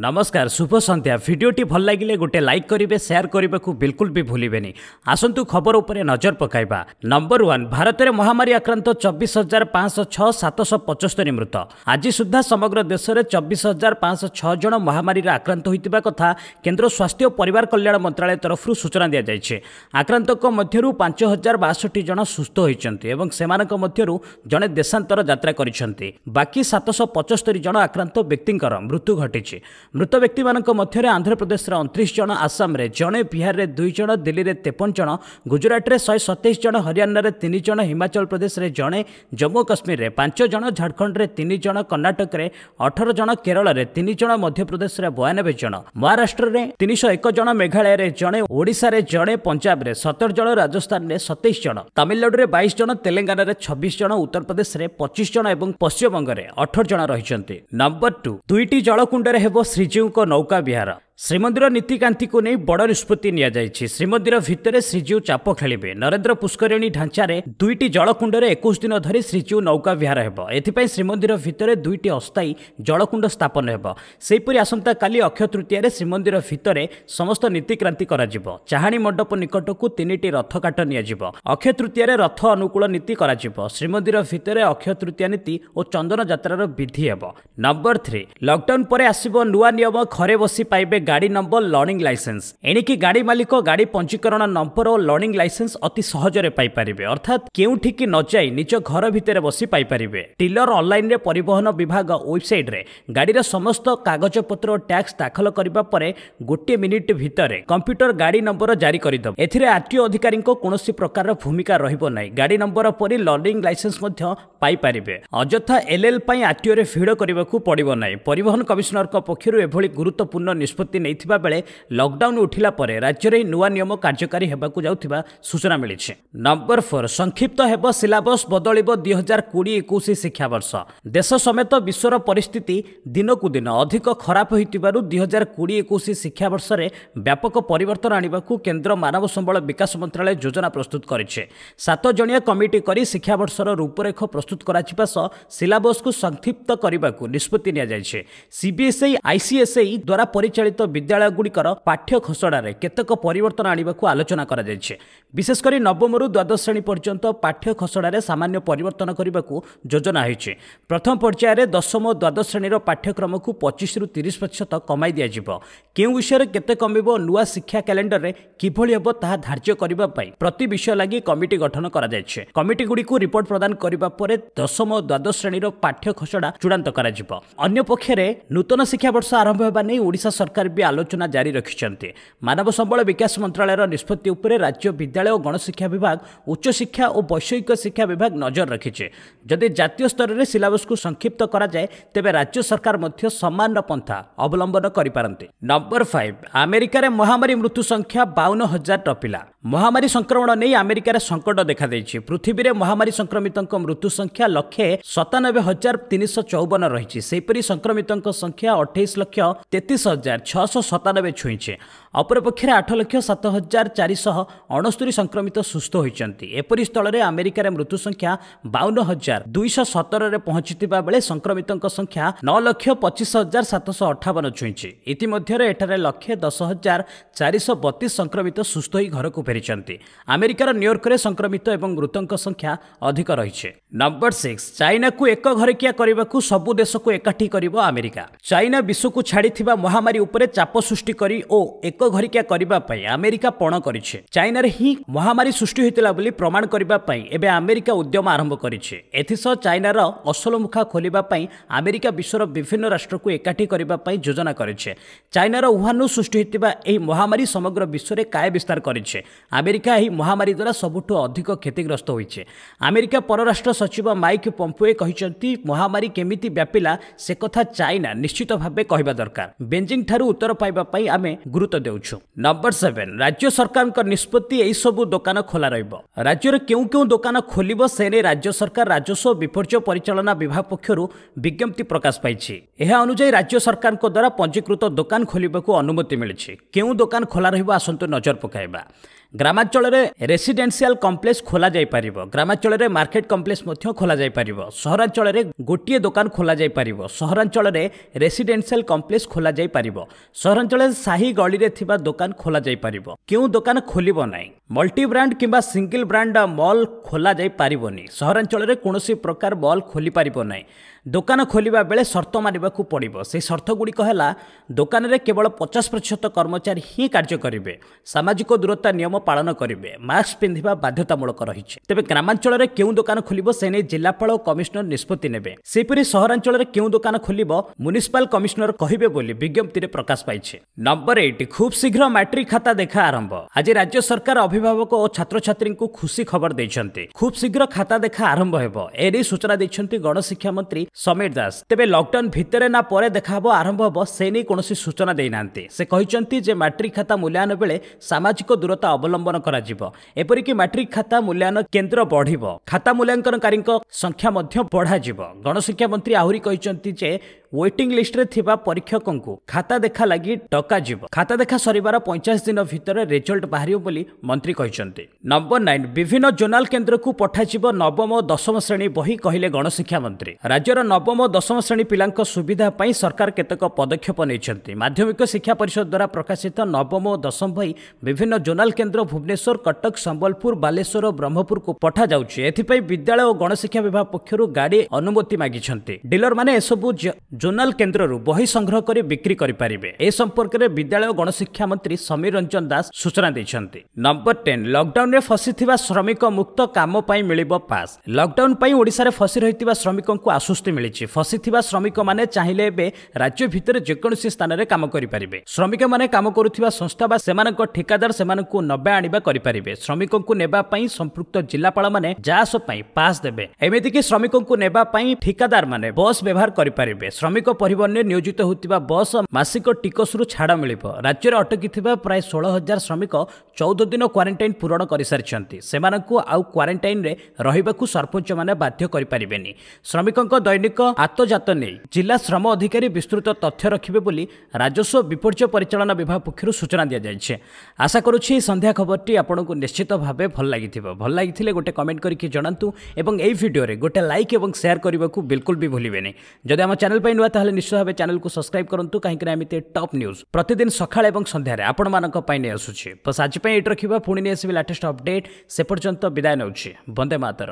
नमस्कार शुभ संध्या। भिडियोटी भल लगे गोटे लाइक करेंगे, शेयर करने को बिल्कुल भी भूलें। आसतु खबर उपरे नजर पकाइबा। नंबर वन, भारत में महामारी आक्रांत 24,506 775 मृत। आज सुधा समग्र देश में 24,506 जन महामारी आक्रांत होता कथा केन्द्र स्वास्थ्य और परिवार कल्याण मंत्रालय तरफ सूचना दी जाए। आक्रांत मध्य 5,062 जन सुस्थ होती और से जड़े देशांतर यात्रा करते। बाकी 775 जन आक्रांत व्यक्ति मृत्यु घटी। मृत व्यक्ति मध्य आंध्र प्रदेश 29 जन, आसाम में जड़े, बिहार में 2 जन, दिल्ली में 53 जन, गुजरात में 127 जन, हरियाणा में 3 जन, हिमाचल प्रदेश में जड़े, जम्मू कश्मीर में 5 जन, झारखंड में 3 जन, कर्णाटक में 18 जन, केरल में 3 जन, मध्यप्रदेश में 92 जन, महाराष्ट्र में 301 जन, मेघालय में जड़े, ओडिशा में जड़े, पंजाब में 17 जन, राजस्थान में 27 जन, तमिलनाडु में 22 जन, तेलंगाना में 26 जन, उत्तर प्रदेश में 25 जन और पश्चिमबंग में 18 जन रही। नंबर टू, दुईटी जलकुंड श्रीजीव को नौका विहार। श्रीमंदिर नीतिकांति को नहीं बड़ निष्पत्ति नियाଯାଇଛି। श्रीमंदिर भितर श्रीजीव चाप खेलेंगे। नरेन्द्र पुष्करिणी ढांचार दुईटी जलकुंड 21 दिन धरी श्रीजीव नौका विहार हेब। एथिपाई श्रीमंदिर भितर दुईटी अस्थायी जलकुंड स्थापन हेब। सेहिपरि आसंता काली अक्षय तृतीया रे श्रीमंदिर भितर समस्त नीतिक्रांति कराजिबो। चाहाणी मंडप निकटकू 3टी रथ काट नियाजिबो। अक्षय तृतीया रथ अनुकूल नीति कराजिबो। श्रीमंदिर भितर अक्षय तृतीया नीति और चंदन यात्रार विधि हेब। नंबर 3, लॉकडाउन पर आसिबो नुआ नियम। घरे बसी पाइबे गाड़ी नंबर, लर्निंग लाइसेंस। एणिकी गाड़ी मालिक गाड़ी पंजीकरण नंबर और लर्निंग लाइसेंस अति सहजरे पाई परिबे। अर्थात केउठी कि न जाई निज घर भितर बसी पाई परिबे। टिलर ऑनलाइन रे परिवहन विभाग वेबसाइट रे गाड़ीर समस्त कागज पत्र और टैक्स दाखल करिबा परे गोटे मिनिट भितर कंप्यूटर गाड़ी नंबर जारी करि दब। एथिरे आरटीओ अधिकारी को कोनोसी प्रकार भूमिका रहिबो नाही। गाड़ी नंबर परि लर्निंग लाइसेंस मध्य पाई परिबे। अजथा एलएल पई आरटीओ रे भिड़ करिबाकू पडिबो नाही। परिवहन कमिश्नर को पक्षरु एभली गुरुत्वपूर्ण निष्पत्ति बेले लॉकडाउन उठिला परे राज्य रे नुआ नियम कार्यकारी हेबा को जाउथिबा सूचना मिलिछे। नंबर 4, संक्षिप्त हेबो। सिलेबस बदलिबो 2020-21 शिक्षावर्ष। देश समेत विश्वर परिस्थिति दिनकु दिन अधिक खराब होइतिबारु 2020-21 शिक्षावर्ष रे व्यापक परिवर्तन आनिबा को केंद्र मानव संबल विकास मंत्रालय योजना प्रस्तुत करिछे। 7 जणिया कमिटी करी शिक्षावर्षर रूपरेख प्रस्तुत कराचिबा स सिलेबस को संक्षिप्त करबा को निष्पत्ति निया जायछे। सीबीएसई आईसीएसई द्वारा परिचालित विद्यालय गुड़िकर पाठ्य खसड़े केतक परिवर्तन आनिबाकु आलोचना करा जायछे। विशेषकर नवमरु द्वादश श्रेणी पर्यंत पाठ्य खसड़े सामान्य परिवर्तन करने योजना होइछे। प्रथम पर्याय रे दशम और द्वादश श्रेणीर पाठ्यक्रम को 25-30% कमाई दियाजिबो। केउ विषय रे केते कमिबो, नुआ शिक्षा कैलेंडर रे किभली हेबो ताहा धार्य करबा पई प्रति विषय लागि कमिटी गठन करा जायछे। कमिटी गुड़िकु रिपोर्ट प्रदान करबा परे दशम और द्वादश श्रेणीर पाठ्य खसड़ा चूड़ांत करा जिवो। अन्य पक्षरे नूतन शिक्षावर्ष आरंभ हेबा नै ओडिशा सरकार आलोचना जारी रखिछन्ते। मानव संबल विकास मंत्रालय निष्पत्ति उपरे राज्य विद्यालय और गणशिक्षा विभाग, उच्च शिक्षा और वैषयिक शिक्षा विभाग नजर रखिछे। जदि जातीय स्तर रे सिलेबस को संक्षिप्त करा जाय तेबे राज्य सरकार मध्य समान पंथा अवलंबन करि पारन्ते। नंबर 5, अमेरिका रे महामारी मृत्यु संख्या 52,000 टपिला। महामारी संक्रमण नै अमेरिका रे संकट देखा दैछि। पृथ्वी रे महामारी संक्रमितंको मृत्यु संख्या 197,354 रहिछि। सेपरि संक्रमितंको संख्या 28,33,600 97 छुईचे। अपरपक्षे 8,07,469 संक्रमित सुस्थ होती। एपरि स्थल में अमेरिकार मृत्यु संख्या 52,217 पहुंची बेले संक्रमित संख्या 9,25,758 छुईचे। इतिमध्य एठार 110,432 संक्रमित सुस्थ हो घर को फेरी। अमेरिकार न्यूयॉर्क में संक्रमित और मृतक संख्या अधिक रही। नंबर 6, चाइना को एक घरिकिया करने को सबू देश को एकाठी कर अमेरिका। चाइना विश्व को छाड़ी महामारी उपरे चाप सृष्टि करी ओ एक घरिकिया करबा पई अमेरिका पण करिछे। चाइना रे ही महामारी सृष्टि होइतला बोली प्रमाण करबा पई एबे अमेरिका उद्यम आरंभ करिछे। एथिसो चाइना रो असल मुखा खोलिबा पई अमेरिका विश्वर विभिन्न राष्ट्र को एकाठी करबा पई योजना करिछे। चाइना रो वुहान सृष्टि होइतबा एही महामारी समग्र विश्व रे काय विस्तार करिछे। अमेरिका एही महामारी द्वारा सबुठो अधिक क्षतिग्रस्त होइछे। अमेरिका परराष्ट्र सचिव माइक पॉम्पियो कहिसंती महामारी केमिति व्यापिला से कथा चाइना निश्चित भाबे कहबा दरकार। बेजिंग ठारू उत्तर पाइबा पई आमे गुरुत्व देउछु। नंबर 7, राज्य सरकार का निष्पत्ति एही सबु दुकान खोला रहिबो। राज्य रे केउ केउ दुकान खोलिबो से ने राज्य सरकार राजस्व विपर्जय परिचालन विभाग पक्षरु विज्ञप्ति प्रकाश पाइछि। एहा अनुसार राज्य सरकार को द्वारा पंजीकृत दुकान खोलिबा को अनुमति मिलिछि। केउ दुकान खोला रहिबो आसंत नजर पकाइबा। ग्रामांचल रेसीडेनसीआल कम्प्लेक्स खोल जापर ग्रामांचल में मार्केट कम्प्लेक्स खोल जापर सहरांचल में गोटे दुकान खोल जापर सहरांचल में रेसीडेनसीआल कम्प्लेक्स खोल जापर सहरांचल साही गली रे थिबा दुकान खोल जापर क्यों दुकान खोलिबो नाही मल्टी ब्रांड किंबा सिंगल ब्रांड मॉल खोल जापरनी सहरांचल में कौन प्रकार मॉल खोली पारिबो नाही। दुकान खोलिबा बेले शर्त मानिबाकू पड़िबो से शर्त गुड़िक है दुकान में केवल 50% कर्मचारी ही कार्य करेंगे सामाजिक दूरता नियम पालन करेंगे मास्क पिंधिबा बाध्यतामूलक रही है। तेबे ग्रामांचल में क्यों दुकान खोलिबो से नहीं जिलापाल और कमिश्नर निष्पत्ति नेबे सेपरी सहरांचल में क्यों दुकान खोलिबो म्युनिसिपल कमिश्नर कहिबे बोली विज्ञप्ति में प्रकाश पाइछे। नंबर 8 खूब शीघ्र मैट्रिक खाता देखा आरंभ। आज राज्य सरकार अभिभावक और छात्र छात्री को खुशी खबर देइछन्ते खूब शीघ्र खाता देखा आरंभ हेबो एरी सूचना देइछन्ते गणशिक्षा मंत्री समीर दास। तेबे लॉकडाउन भितरे ना परे देखाबो आरंभ हेबो से नहीं कोनोसी सूचना देइनांते से कहिछन्ते जे मैट्रिक खाता मूल्यायन बेले सामाजिक दूरता अवलंबन करा जिवो एपरि कि मैट्रिक खाता मूल्यायन केन्द्र बढ़िबो खाता मूल्यांकनकारी संख्या मध्य बढ़ा जिवो। गणशिक्षा मंत्री आहुरी कहिछन्ते जे वेटिंग लिस्ट रे थिबा परीक्षकों को खाता देखा लगी टका जीव खाता देखा सरिवार 50 दिन भितर रिजल्ट बाहरियो बोली मंत्री कहिसंते। नंबर 9 विभिन्न जोनाल केन्द्र को पठाजिव नवम और दशम श्रेणी बही कहिले गणशिक्षा मंत्री। राज्यर नवम और दशम श्रेणी पिलांक सुविधा पई सरकार केतक पदक्षेप नेछंती। माध्यमिक शिक्षा परिषद द्वारा प्रकाशित नवम और दशम बही विभिन्न जोनाल केन्द्र भुवनेश्वर कटक संबलपुर बालेश्वर और ब्रह्मपुर को पठा जाउछि। एथिपई विद्यालय और गणशिक्षा विभाग पक्षरु गाड़ी अनुमति मागिसंती। डीलर माने एसबु जोनाल केन्द्ररू बही संग्रह कर बिक्री करेंगे ए संपर्क में विद्यालय और गणशिक्षा मंत्री समीर रंजन दास सूचना देते। नंबर 10 लॉकडाउन में फसी श्रमिक मुक्त काम मिल पास। लॉकडाउन पर फसी रही श्रमिकों को आश्वस्ति मिली फसी श्रमिक मैंने चाहिए राज्य भितर जेकोसी स्थान में काम करेंगे श्रमिक मैंने काम करुवा संस्था से ठेकेदार से नवा आणवा करेंगे श्रमिकों को नेबाई संपृक्त जिलापाल मैंने जासपाई पास देवे एमतीक श्रमिकों को नेबाई ठेकेदार मैंने बस व्यवहार करेंगे श्रमिक परिवहन में नियोजित होता बस मासिक टिकसरू छाड़ मिल। राज्य में अटकी प्राय 16,000 श्रमिक 14 दिन क्वारंटाइन पूरण कर सारी से आउ क्वारंटाइन में रहा सरपंच मैंने बाध्य करें श्रमिकों दैनिक आतजात नहीं जिला श्रम अधिकारी विस्तृत तथ्य रखिबे बोली राजस्व विपर्य परिचालन विभाग पक्षर सूचना दी जाए। आशा करुँच संध्या खबरटी आपको निश्चित भाव भल लगी गोटे कमेंट करके जनातु और यही भिडियो गोटे लाइक और सेयार करने को बिल्कुल भी भूलें। जब आम चैनल ताहले निश्चय भाव चैनल को सब्सक्राइब करूँ कहीं टॉप न्यूज प्रतिदिन सकाल और संध्यार आपण मानी आसूँ बस आज रखा पुणी नहीं आसबी लेटेस्ट अपडेट से पर्यंत विदाय नौचे। वंदे मातरम।